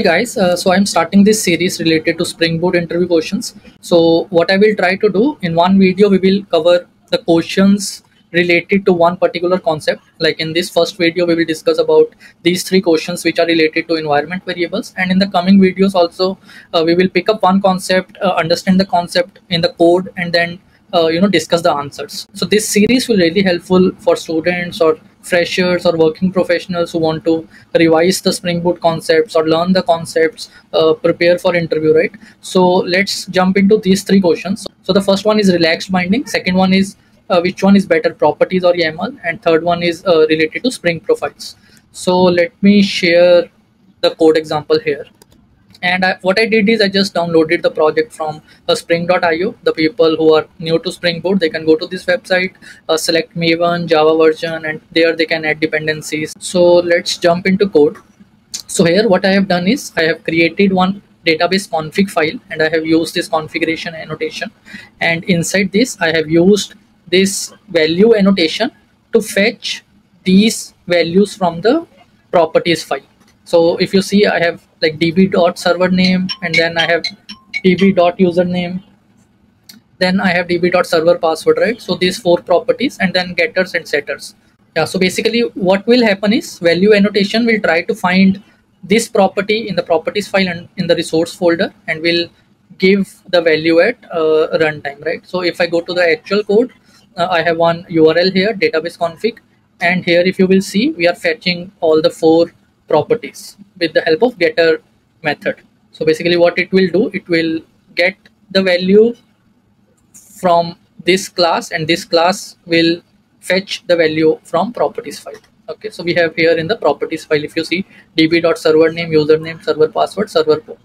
Hey guys, so I'm starting this series related to Spring Boot interview questions. So what I will try to do in one video, we will cover the questions related to one particular concept. Like in this first video, we will discuss about these three questions which are related to environment variables. And in the coming videos also, we will pick up one concept, understand the concept in the code, and then discuss the answers. So this series will really helpful for students or freshers or working professionals who want to revise the Spring Boot concepts or learn the concepts, prepare for interview, right? So let's jump into these three questions. So the first one is relaxed binding. Second one is which one is better, properties or YAML? And third one is related to Spring Profiles. So let me share the code example here. And what I did is I just downloaded the project from spring.io. The people who are new to Spring Boot, they can go to this website, select Maven, Java version, and there they can add dependencies. So let's jump into code. So here what I have done is I have created one database config file and I have used this configuration annotation. And inside this, I have used this value annotation to fetch these values from the properties file. So if you see, I have like db.server name, and then I have db.username, then I have db.server password, right? So these four properties, and then getters and setters. Yeah, so basically what will happen is value annotation will try to find this property in the properties file and in the resource folder, and will give the value at runtime, right? So if I go to the actual code, I have one URL here, database config, and here if you will see, we are fetching all the four properties with the help of getter method. So basically what it will do, it will get the value from this class, and this class will fetch the value from properties file. Okay, so we have here in the properties file, if you see, db.server name, username, server password, server port.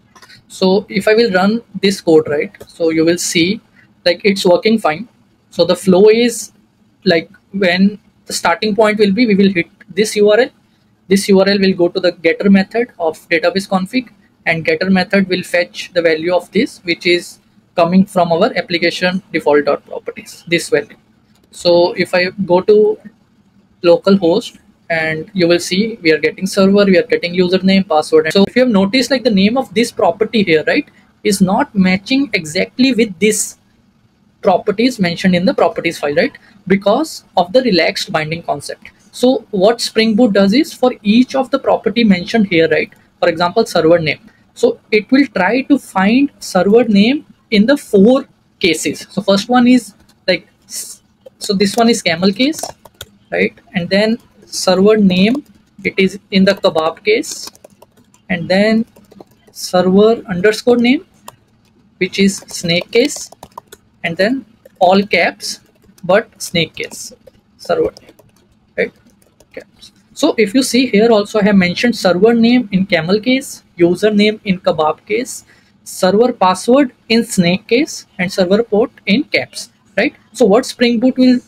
So if I will run this code, right, so you will see like it's working fine. So the flow is like, when the starting point will be, we will hit this URL. This URL will go to the getter method of database config, and getter method will fetch the value of this, which is coming from our application default.properties, this value. So if I go to localhost, and you will see we are getting server, we are getting username, password. So if you have noticed, like the name of this property here, right, is not matching exactly with this properties mentioned in the properties file, right, because of the relaxed binding concept. So what Spring Boot does is, for each of the property mentioned here, right, for example, server name, so it will try to find server name in the four cases. So first one is like, so this one is camel case, right, and then server name, it is in the kebab case, and then server underscore name, which is snake case, and then all caps but snake case server name. So if you see here also, I have mentioned server name in camel case, username in kebab case, server password in snake case, and server port in caps, right? So what Spring Boot will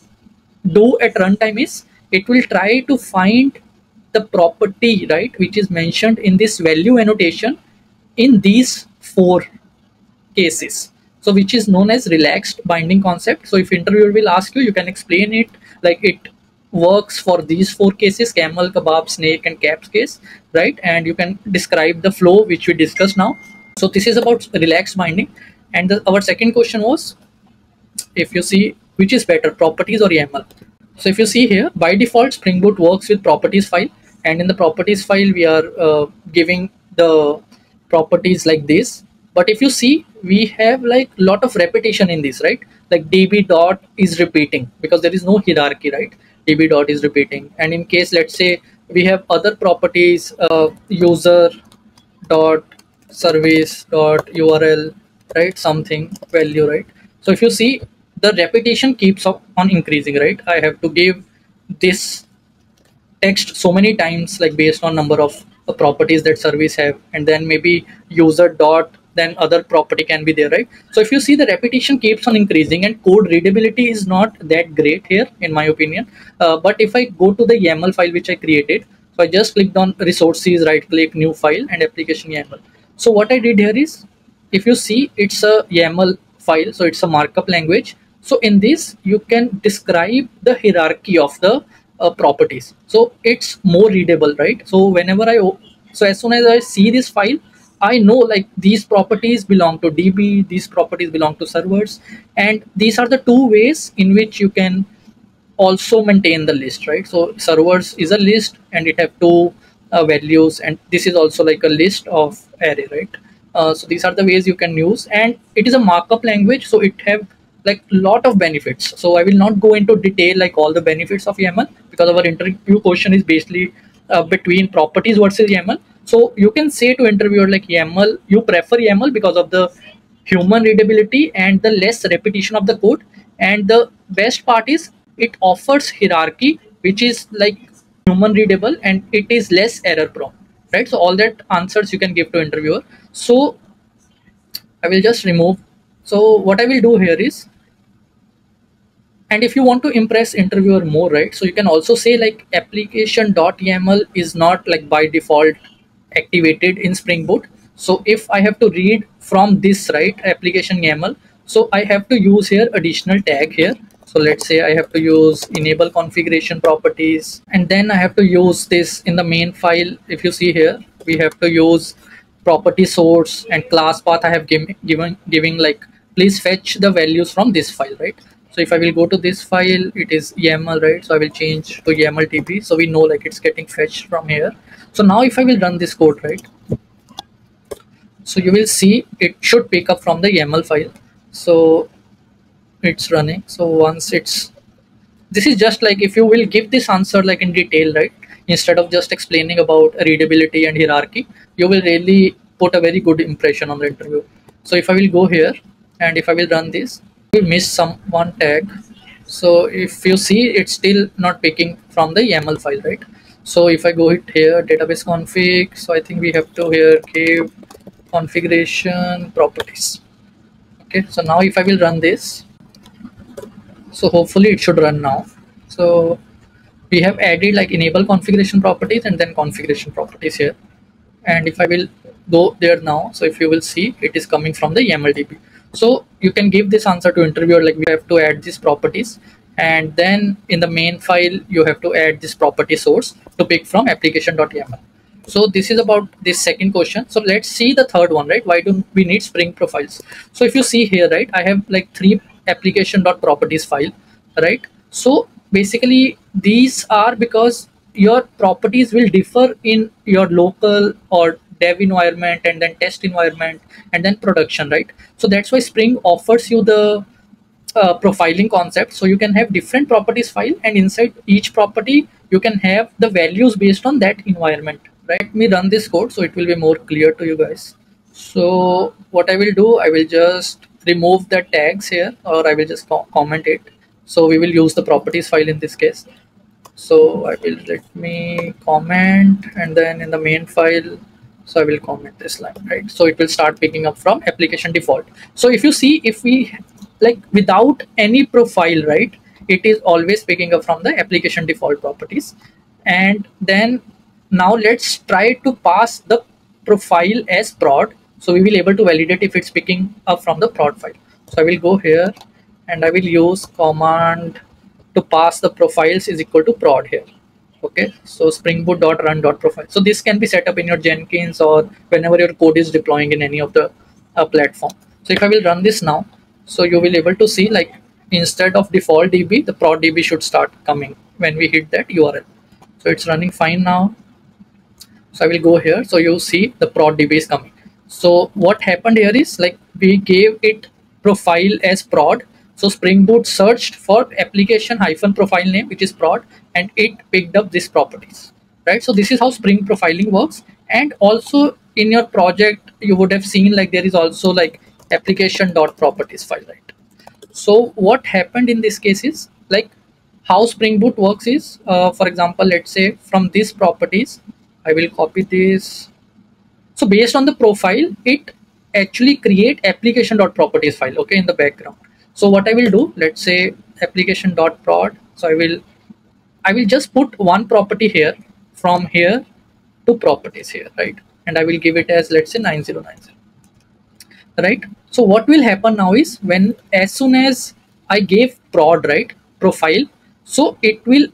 do at runtime is, it will try to find the property, right, which is mentioned in this value annotation in these four cases. So which is known as relaxed binding concept. So if interviewer will ask you, you can explain it like it works for these four cases, camel, kebab, snake, and caps case, right? And you can describe the flow which we discussed now. So this is about relaxed binding. And our second question was, if you see, which is better, properties or YAML? So if you see here, by default, Spring Boot works with properties file. And in the properties file, we are giving the properties like this. But if you see, we have like a lot of repetition in this, right? Like db dot is repeating because there is no hierarchy, right? db dot is repeating. And in case, let's say we have other properties, user dot service dot URL, right, something value, right? So if you see, the repetition keeps on increasing, right? I have to give this text so many times, like based on number of properties that service have, and then maybe user dot, then other property can be there, right? So if you see, the repetition keeps on increasing, and code readability is not that great here in my opinion. But if I go to the YAML file which I created, so I just clicked on resources, right click, new file, and application YAML. So what I did here is, if you see, it's a YAML file, so it's a markup language. So in this, you can describe the hierarchy of the properties, so it's more readable, right? So as soon as I see this file, I know like these properties belong to DB, these properties belong to servers, and these are the two ways in which you can also maintain the list, right? So servers is a list and it have two values, and this is also like a list of array, right? So these are the ways you can use, and it is a markup language, so it have like lot of benefits. So I will not go into detail like all the benefits of YAML, because our interview question is basically between properties versus YAML. So you can say to interviewer like YAML, you prefer YAML because of the human readability and the less repetition of the code, and the best part is it offers hierarchy which is like human readable and it is less error prone, right? So all that answers you can give to interviewer. So I will just remove. So what I will do here is, and if you want to impress interviewer more, right, so you can also say like application.yaml is not like by default activated in Spring Boot. So if I have to read from this, right, application YAML, so I have to use here additional tag here. So let's say I have to use enable configuration properties, and then I have to use this in the main file. If you see here, we have to use property source and class path. I have given like please fetch the values from this file, right? So if I will go to this file, it is YAML, right? So I will change to YAML TB. So we know like it's getting fetched from here. So now if I will run this code, right? So you will see it should pick up from the YAML file. So it's running. So once it's, this is just like if you will give this answer like in detail, right? Instead of just explaining about readability and hierarchy, you will really put a very good impression on the interview. So if I will go here and if I will run this, we missed some one tag. So if you see, it's still not picking from the YAML file, right? So if I go here, database config, so I think we have to here give configuration properties. Okay, so now if I will run this, so hopefully it should run now. So we have added like enable configuration properties and then configuration properties here. And if I will go there now, so if you will see, it is coming from the YAML DB. So you can give this answer to interviewer like we have to add these properties, and then in the main file you have to add this property source to pick from application.yaml. So this is about this second question. So let's see the third one, right? Why do we need Spring Profiles? So if you see here, right, I have like three application.properties file, right? So basically these are because your properties will differ in your local or dev environment, and then test environment, and then production, right? So that's why Spring offers you the profiling concept. So you can have different properties file, and inside each property you can have the values based on that environment, right? Let me run this code so it will be more clear to you guys. So what I will do, I will just remove the tags here, or I will just comment it. So we will use the properties file in this case. So I will, let me comment, and then in the main file, so I will comment this line, right? So it will start picking up from application default. So if you see, if we like without any profile, right, it is always picking up from the application default properties. And then now let's try to pass the profile as prod. So we will able to validate if it's picking up from the prod file. So I will go here and I will use command to pass the profiles is equal to prod here. Okay, so springboot.run.profile. So this can be set up in your Jenkins or whenever your code is deploying in any of the platform. So if I will run this now, so you will able to see like instead of default DB, the prod DB should start coming when we hit that URL. So it's running fine now. So I will go here. So you see the prod DB is coming. So what happened here is like we gave it profile as prod. So Spring Boot searched for application-profile name, which is prod, and it picked up these properties, right? So this is how Spring Profiling works. And also in your project, you would have seen like there is also like application.properties file, right? So what happened in this case is like how Spring Boot works is, for example, let's say from these properties, I will copy this. So based on the profile, it actually create application.properties file, okay, in the background. So what I will do, let's say application.prod. So I will just put one property here, from here to properties here, right? And I will give it as, let's say, 9090, right? So what will happen now is when, as soon as I gave prod, right, profile, so it will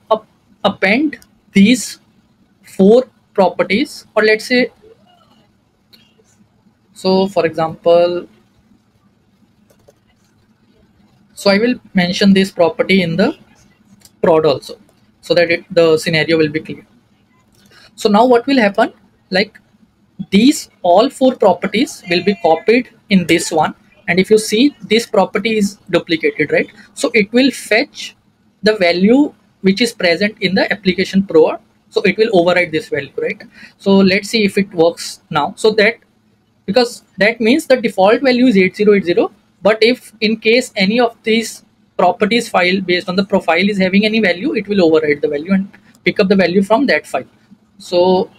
append these four properties, or let's say So for example, so I will mention this property in the prod also, so that the scenario will be clear. So now what will happen, like these all four properties will be copied in this one. And if you see, this property is duplicated, right? So it will fetch the value which is present in the application prod. So it will override this value, right? So let's see if it works now. So that, because that means the default value is 8080. But if in case any of these properties file based on the profile is having any value, it will override the value and pick up the value from that file. So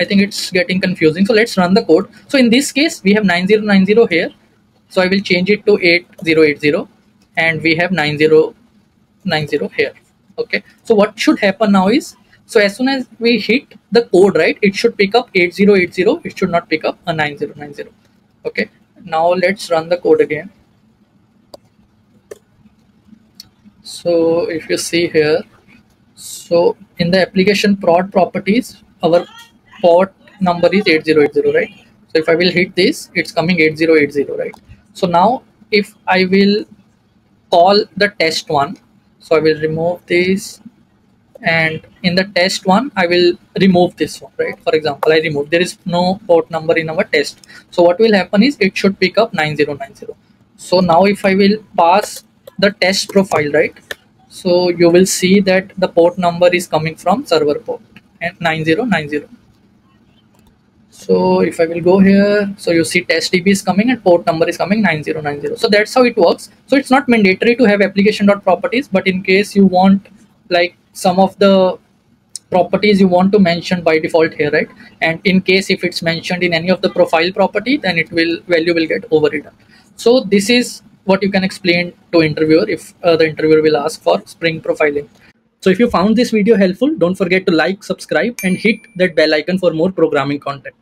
I think it's getting confusing. So let's run the code. So in this case, we have 9090 here. So I will change it to 8080, and we have 9090 here. Okay. So what should happen now is, so as soon as we hit the code, right, it should pick up 8080. It should not pick up a 9090. Okay. Now let's run the code again. So if you see here, so in the application prod properties, our port number is 8080, right? So if I will hit this, it's coming 8080, right? So now if I will call the test one, so I will remove this, and in the test one I will remove this one, right? For example, I remove, there is no port number in our test. So what will happen is it should pick up 9090. So now if I will pass the test profile, right, so you will see that the port number is coming from server port and 9090. So if I will go here, so you see test DB is coming and port number is coming 9090. So that's how it works. So it's not mandatory to have application.properties, but in case you want, like, some of the properties you want to mention by default here, right? And in case if it's mentioned in any of the profile property, then it will, value will get overridden. So this is what you can explain to interviewer if the interviewer will ask for Spring profiling. So if you found this video helpful, don't forget to like, subscribe, and hit that bell icon for more programming content.